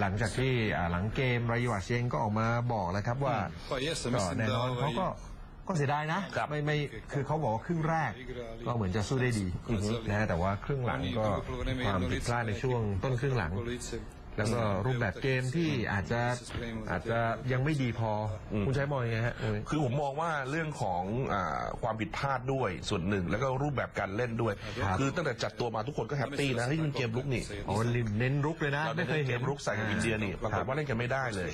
หลังจากที่หลังเกมรายวัชเองก็ออกมาบอกแล้วครับว่าแน่นอนเขาก็เสียดายนะไม่คือเขาบอกว่าครึ่งแรกก็เหมือนจะสู้ได้ดีนะแต่ว่าครึ่งหลังก็ความผิดพลาดในช่วงต้นครึ่งหลังแล้วก็รูปแบบเกมที่อาจจะยังไม่ดีพอคุณใช้มองยังไงฮะคือผมมองว่าเรื่องของความผิดพลาดด้วยส่วนหนึ่งแล้วก็รูปแบบการเล่นด้วยคือตั้งแต่จัดตัวมาทุกคนก็แฮปปี้นะที่เป็นเกมลุกนี่อ๋อเน้นลุกเลยนะไม่เคยเห็นลุกใส่กับอินเดียนี่ปรากฏว่าเล่นกันไม่ได้เลย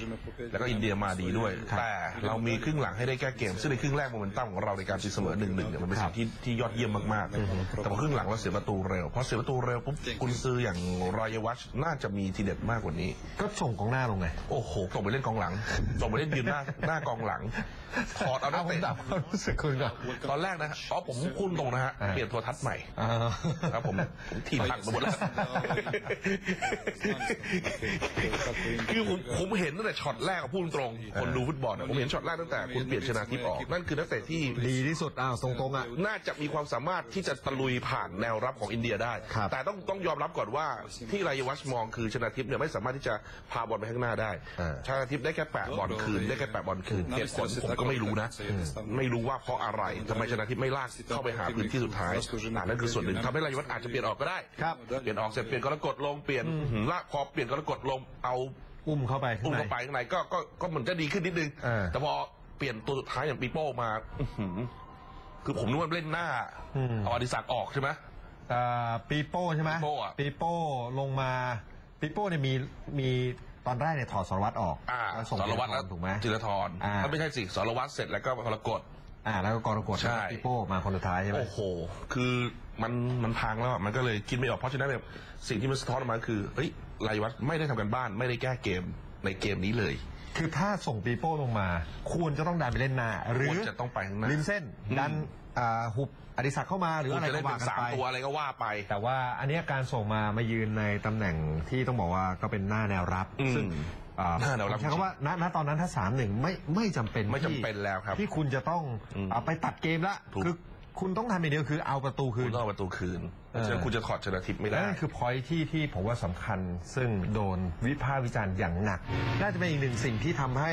แล้วก็อินเดียมาดีด้วยแต่เรามีครึ่งหลังให้ได้แก้เกมซึ่งในครึ่งแรกโมเมนตัมของเราในการตีเสมอ 1-1 เนี่ยมันเป็นสิ่งที่ยอดเยี่ยมมากๆแต่พอครึ่งหลังเราเสียประตูเร็วพอเสียประตูเร็วปุ๊บกุนซืออย่างรายวัชน่าจะมีทีเด็ดมากกว่านี้ก็ส่งกองหน้าลงไงโอ้โหส่งไปเล่นกองหลังส่งไปเล่นยืนหน้ากองหลังถอดเอาหน้าเตะรู้สึกคุณก่อนตอนแรกนะอ๋อผมคุ้นตรงนะฮะเปลี่ยนโทรทัศน์ใหม่ครับผมทีมพักหมดแล้วคือผมเห็นตั้งแต่ช็อตแรกพูดตรงคนดูฟุตบอลผมเห็นช็อตแรกตั้งแต่คุณเปลี่ยนชนะทิพย์ออกนั่นคือนักเตะที่ดีที่สุดตรงอ่ะน่าจะมีความสามารถที่จะตะลุยผ่านแนวรับของอินเดียได้แต่ต้องยอมรับก่อนว่าที่รายวัชมองคือชนะทิพย์ไม่สามารถที่จะพาบอลไปข้างหน้าได้ชาทิพย์ได้แค่8บอลคืนเหตุผลผมก็ไม่รู้นะไม่รู้ว่าเพราะอะไรทำไมชาทิพย์ไม่ลากเข้าไปหาพื้นที่สุดท้ายนั่นคือส่วนหนึ่งทำให้รายวัชอาจจะเปลี่ยนออกก็ได้เปลี่ยนออกเสร็จเปลี่ยนกรกฎลงเปลี่ยนละพอเปลี่ยนกรกฎลงเอาอุ้มเข้าไปข้างในก็เหมือนจะดีขึ้นนิดนึงแต่พอเปลี่ยนตัวสุดท้ายอย่างปีโป้มาคือผมนึกว่าเล่นหน้าเอาอดิศักดิ์ออกใช่ไหมปีโป้ใช่ไหมปีโป้ลงมาปีโป้เนี่ยมีตอนแรกเนี่ยถอดสารวัตรออกสารวัตรแล้วถูกไหมจิรธรก็ไม่ใช่สิสารวัตรเสร็จแล้วก็กรกฎแล้วก็กรกฎใช่ปีโป้มาคนสุดท้ายใช่ไหมโอ้โหคือมันพังแล้วมันก็เลยคิดไม่ออกเพราะฉะนั้นแบบสิ่งที่มันสะท้อนออกมาคือเฮ้ยรายวัชไม่ได้ทำกันบ้านไม่ได้แก้เกมในเกมนี้เลยคือถ้าส่งปีโป้ลงมาควรจะต้องดันไปเล่นหน้าหรือจะต้องไปข้างหน้าริมเส้นดันหุบอดิศักดิ์เข้ามาหรืออะไรก็ว่ากันไปตัวอะไรก็ว่าไปแต่ว่าอันนี้การส่งมายืนในตำแหน่งที่ต้องบอกว่าก็เป็นหน้าแนวรับซึ่งใช่คำว่าณตอนนั้นถ้า 3-1 ไม่จำเป็นแล้วครับที่คุณจะต้องไปตัดเกมละคือคุณต้องทำอย่างเดียวคือเอาประตูคืนฉะนั้นคุณจะถอดชนะทิพย์ไม่ได้นั่นคือ point ที่ผมว่าสำคัญซึ่งโดนวิพากษ์วิจารณ์อย่างหนักน่าจะเป็นอีกหนึ่งสิ่งที่ทำให้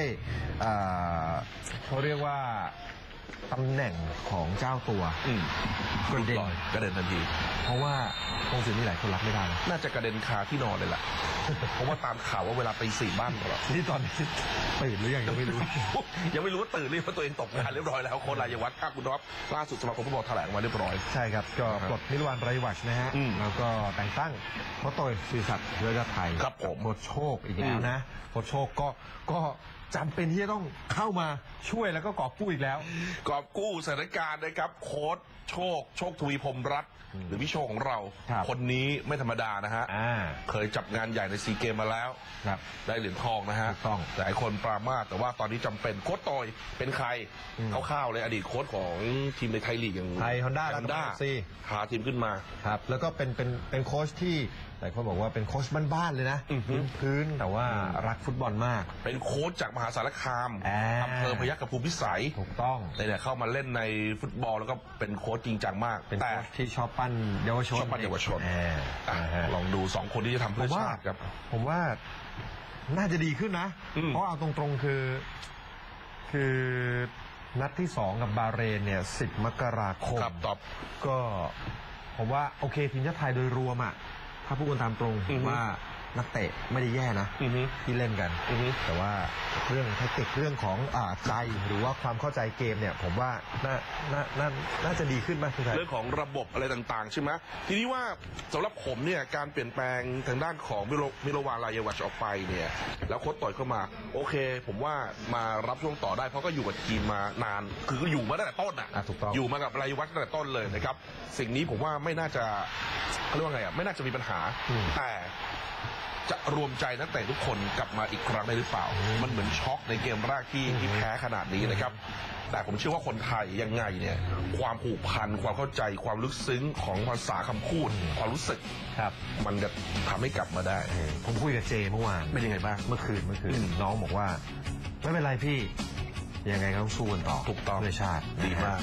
เขาเรียกว่าตำแหน่งของเจ้าตัวกระเด็นทันทีเพราะว่าคงสื่อมีหลายคนรับไม่ได้น่าจะกระเด็นคาที่นอนเลยล่ะ เพราะว่าตามข่าวว่าเวลาไป4บ้านหรอที่ตอนนี้ตื่นหรือยังไม่รู้ ยังไม่รู้ว่าตื่นหรือว่าตัวเองตกงานเรียบร้อยแล้วคนรายวัชคุณรับล่าสุดสมาคมฟุตบอลแถลงมาเรียบร้อยใช่ครับก็ปลดนิรวานรายวัชนะฮะแล้วก็แต่งตั้งโค้ชโตยศิริศักดิ์เวชไทยครับผมโค้ชโชคอีกแล้วนะโค้ชโชคก็จำเป็นที่จะต้องเข้ามาช่วยแล้วก็กอบกู้อีกแล้วกอบกู้สถานการณ์นะครับโค้ชโชคทวีพรหมรัตน์หรือพี่โชคของเราคนนี้ไม่ธรรมดานะฮะเคยจับงานใหญ่ในซีเกมมาแล้วได้เหรียญทองนะฮะหลายคนปรามาสแต่ว่าตอนนี้จำเป็นโค้ชตอยเป็นใครเข้าๆเลยอดีตโค้ชของทีมในไทยลีกอย่างไทยฮอนด้าพาทีมขึ้นมาครับแล้วก็เป็นโค้ชที่หลายคนบอกว่าเป็นโค้ชบ้านๆเลยนะพื้นแต่ว่ารักฟุตบอลมากเป็นโค้ชจากมหาสารคามอำเภอพยัคฆภูมิพิสัยถูกต้องแต่เข้ามาเล่นในฟุตบอลแล้วก็เป็นโค้ชจริงจังมากเป็นโค้ชที่ชอบปั้นเยาวชนลองดู2คนที่จะทำเพื่อชาติครับผมว่าน่าจะดีขึ้นนะเพราะเอาตรงๆคือนัดที่2กับบาเรนเนี่ย10 มกราคมก็ผมว่าโอเคทีมชาติไทยโดยรวมอ่ะถ้าพูดกันตามตรงว่านักเตะไม่ได้แย่นะที่เล่นกันแต่ว่าเรื่องแทคติกเรื่องของใจหรือว่าความเข้าใจเกมเนี่ยผมว่าน่าจะดีขึ้นมากเรื่องของระบบอะไรต่างๆใช่ไหมทีนี้ว่าสำหรับผมเนี่ยการเปลี่ยนแปลงทางด้านของมิโลวานรายวัชออกไปเนี่ยแล้วโค้ชต่อยเข้ามาโอเคผมว่ามารับช่วงต่อได้เพราะก็อยู่กับทีมมานานคือก็อยู่มาตั้งแต่ต้นอ่ะอยู่มากับรายวัชตั้งแต่ต้นเลยนะครับสิ่งนี้ผมว่าไม่น่าจะเขาเรียกว่าไงอ่ะไม่น่าจะมีปัญหาแต่จะรวมใจนักเตะทุกคนกลับมาอีกครั้งได้หรือเปล่ามันเหมือนช็อกในเกมแรกที่แพ้ขนาดนี้นะครับแต่ผมเชื่อว่าคนไทยยังไงเนี่ยความผูกพันความเข้าใจความลึกซึ้งของภาษาคำพูดความรู้สึกมันจะทำให้กลับมาได้ผมคุยกับเจเมื่อวานเป็นยังไงบ้างเมื่อคืนน้องบอกว่าไม่เป็นไรพี่ยังไงก็ต้องสู้กันต่อเพื่อชาติดีมาก